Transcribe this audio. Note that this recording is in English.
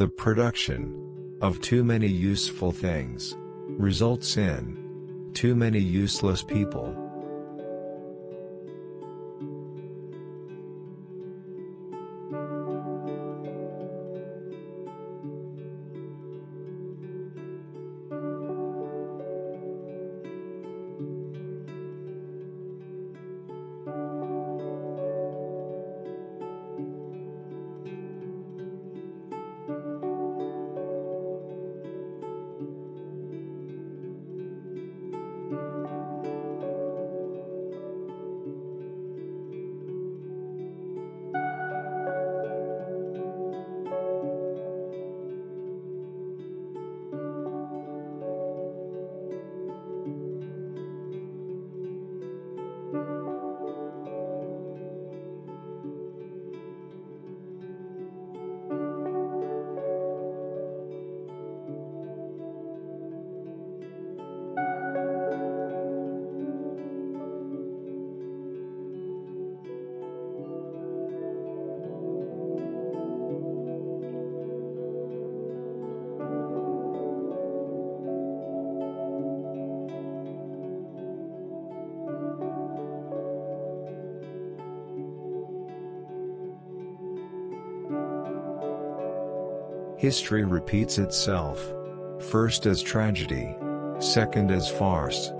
The production of too many useful things results in too many useless people. History repeats itself, first as tragedy, second as farce.